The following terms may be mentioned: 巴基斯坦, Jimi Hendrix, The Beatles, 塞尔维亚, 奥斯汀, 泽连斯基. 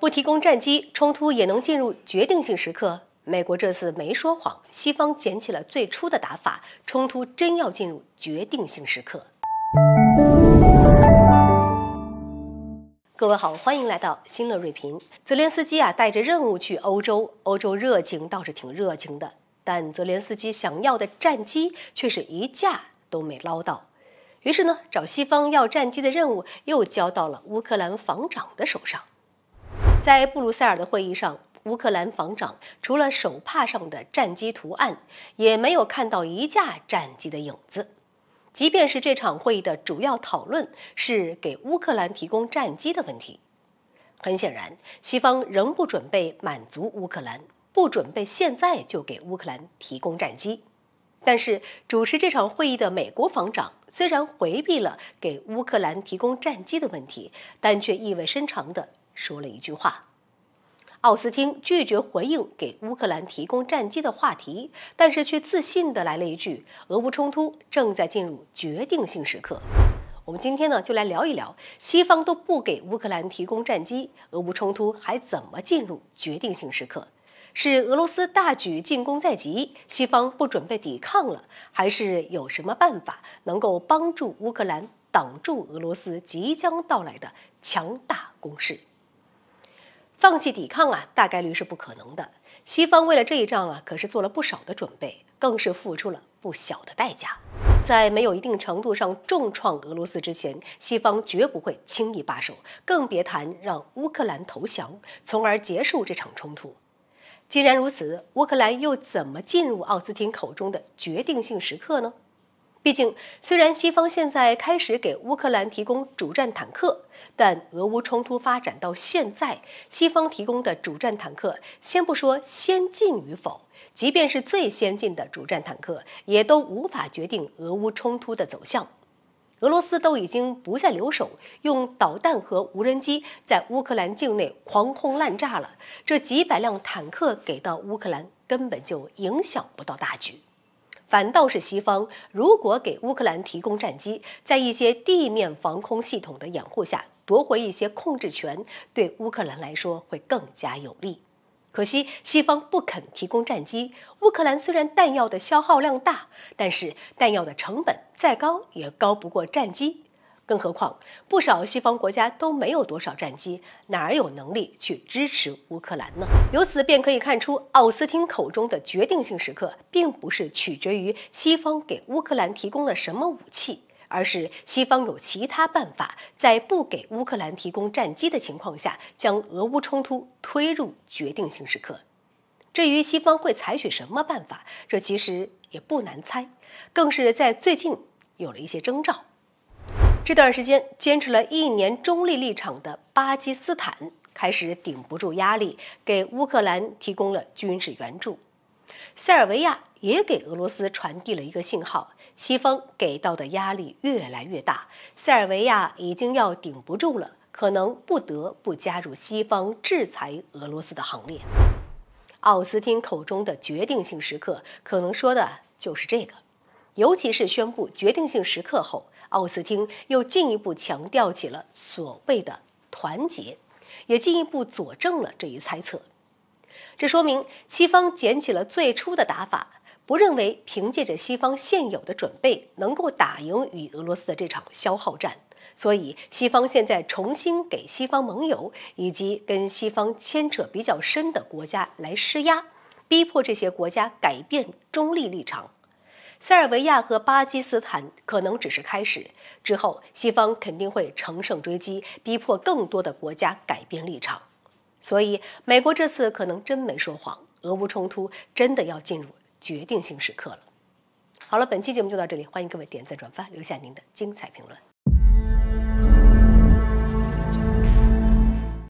不提供战机，冲突也能进入决定性时刻。美国这次没说谎，西方捡起了最初的打法，冲突真要进入决定性时刻。各位好，欢迎来到新乐锐评。泽连斯基带着任务去欧洲，欧洲热情倒是挺热情的，但泽连斯基想要的战机却是一架都没捞到。于是呢，找西方要战机的任务又交到了乌克兰防长的手上。在布鲁塞尔的会议上，乌克兰防长除了手帕上的战机图案，也没有看到一架战机的影子。即便是这场会议的主要讨论是给乌克兰提供战机的问题，很显然，西方仍不准备满足乌克兰，不准备现在就给乌克兰提供战机。但是主持这场会议的美国防长虽然回避了给乌克兰提供战机的问题，但却意味深长地说了一句话。奥斯汀拒绝回应给乌克兰提供战机的话题，但是却自信地来了一句：俄乌冲突正在进入决定性时刻。我们今天呢，就来聊一聊，西方都不给乌克兰提供战机，俄乌冲突还怎么进入决定性时刻？是俄罗斯大举进攻在即，西方不准备抵抗了，还是有什么办法能够帮助乌克兰挡住俄罗斯即将到来的强大攻势？放弃抵抗大概率是不可能的。西方为了这一仗可是做了不少的准备，更是付出了不小的代价。在没有一定程度上重创俄罗斯之前，西方绝不会轻易罢手，更别谈让乌克兰投降，从而结束这场冲突。既然如此，乌克兰又怎么进入奥斯汀口中的决定性时刻呢？毕竟，虽然西方现在开始给乌克兰提供主战坦克，但俄乌冲突发展到现在，西方提供的主战坦克，先不说先进与否，即便是最先进的主战坦克，也都无法决定俄乌冲突的走向。俄罗斯都已经不再留手，用导弹和无人机在乌克兰境内狂轰滥炸了，这几百辆坦克给到乌克兰根本就影响不到大局。反倒是西方如果给乌克兰提供战机，在一些地面防空系统的掩护下夺回一些控制权，对乌克兰来说会更加有利。可惜西方不肯提供战机，乌克兰虽然弹药的消耗量大，但是弹药的成本再高也高不过战机，更何况不少西方国家都没有多少战机，哪有能力去支持乌克兰呢？由此便可以看出，奥斯汀口中的决定性时刻并不是取决于西方给乌克兰提供了什么武器，而是西方有其他办法，在不给乌克兰提供战机的情况下，将俄乌冲突推入决定性时刻。至于西方会采取什么办法，这其实也不难猜，更是在最近有了一些征兆。这段时间坚持了一年中立立场的巴基斯坦开始顶不住压力，给乌克兰提供了军事援助。塞尔维亚也给俄罗斯传递了一个信号，西方给到的压力越来越大，塞尔维亚已经要顶不住了，可能不得不加入西方制裁俄罗斯的行列。奥斯汀口中的决定性时刻，可能说的就是这个。尤其是宣布决定性时刻后，奥斯汀又进一步强调起了所谓的团结，也进一步佐证了这一猜测。这说明西方捡起了最初的打法，不认为凭借着西方现有的准备能够打赢与俄罗斯的这场消耗战，所以西方现在重新给西方盟友以及跟西方牵扯比较深的国家来施压，逼迫这些国家改变中立立场。塞尔维亚和巴基斯坦可能只是开始，之后西方肯定会乘胜追击，逼迫更多的国家改变立场。所以美国这次可能真没说谎，俄乌冲突真的要进入决定性时刻了。好了，本期节目就到这里，欢迎各位点赞转发，留下您的精彩评论。